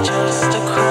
just a